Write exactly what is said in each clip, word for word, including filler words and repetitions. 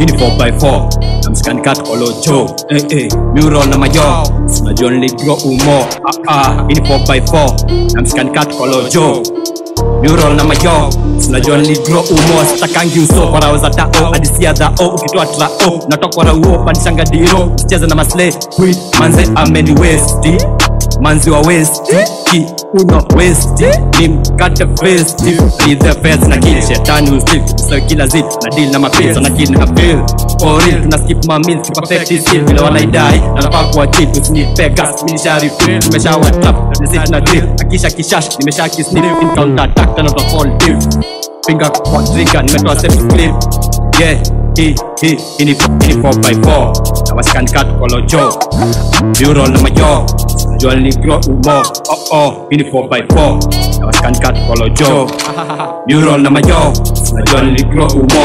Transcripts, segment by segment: ini four by four namskan kat kolocho eh eh muro na mayo smajon libro umo ah ah ini four by four namskan kat kolocho muro na mayo smajon libro umo stakangi uso para uzata o adisia da o ukitoa tla o natokora uo panishanga diro cheza na masle quick manze ameni westi manzi wa westi uno westi nimkate vesti ni the best na kill shetani usiku so kila zit na deal na mapesa na kidna feel for real na skip my meals to perfect this feel bila wala idai na pack wa chip usini pegas mini shari feel nimesha wa tap na zit na deal akisha kishash nimesha kiss ni in counter attack na not all deal finger one trigger nimetoa set clip yeah he he ini ini four by four na waskan kat kolojo bureau na majo jual libro umo oh oh ini four by four nawaskan kat kolojo mural na mayo jual libro umo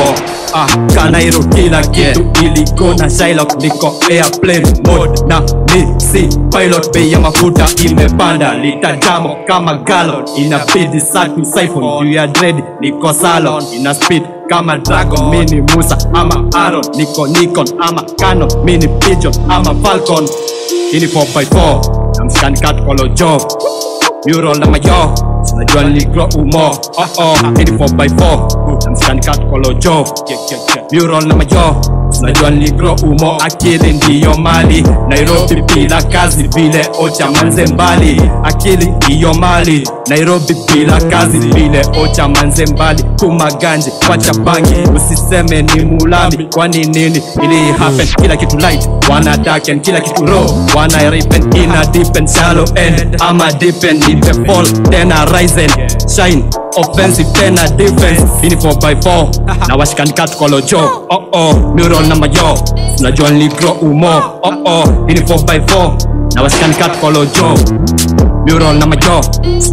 ah kanairo kila kitu iliko na Shylock niko airplane mode na mixi pilot bei ya mafuta imepanda litajamo kama gallon inapidi satu siphon you are dread niko salon ina speed kama dragon mini Musa ama Aaron niko Nikon ama Canon mini pigeon ama Falcon ini four by four namskan kat kolojo mural na mayo najua nigro umo oh oh ini four by four namskan kat kolojo mural na mayo najua nigro umo akili ndiyo mali Nairobi bila kazi vile ocha manze mbali akili ndiyo mali Nairobi bila kazi vile ocha manze mbali kumaganje wacha bangi usiseme ni mulabi kwani nini ili happen kila kitu light wana dark and kila kitu raw wana repent in a deep and shallow end ama deep and in the fall then I rise and shine offensive then I defense ini four by four nawashkan kat kolojo oh oh mural na mayo najua nigro umo oh oh ini four by four nawashkan kat kolojo mural na mayo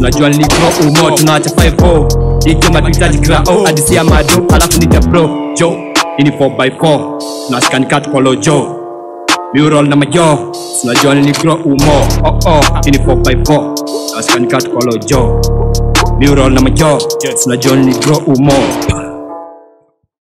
najua nigro umo tunawacha five oh ikema tuitaji grao adisia mado alafu nita bro jo ini four by four tunaskan kat kolojo mural na mayo tunajua nigro umo oh oh ini four by four tunaskan kat kolojo mural na mayo tunajua nigro umo